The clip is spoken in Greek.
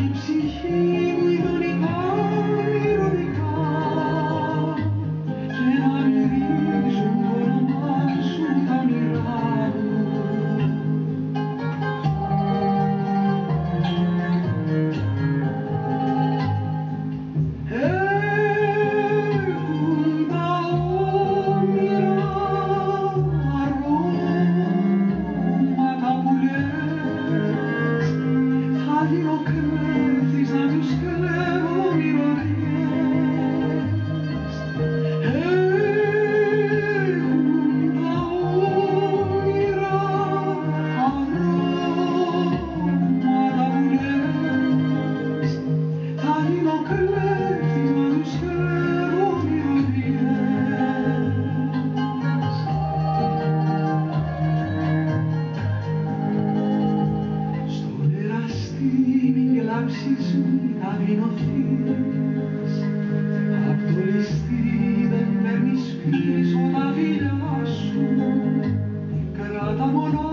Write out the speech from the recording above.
την ψυχή μου ιδονικά, ηρωνικά, και να μυρίζουν το όνομά σου τα όνειρά μου. Έχουν τα όνειρα αρώματα που λες, θα γίνω κρέφτης να τους κλέβω μυρωδιές. Έχουν τα όνειρα αρώματα που λες, θα γίνω κρέφτης να τους κλέβω μυρωδιές. Στον εραστή μην κλάψεις μη ταπεινωθείς, απ' το ληστή δεν παίρνεις πίσω τα φιλιά σου, κράτα μόνο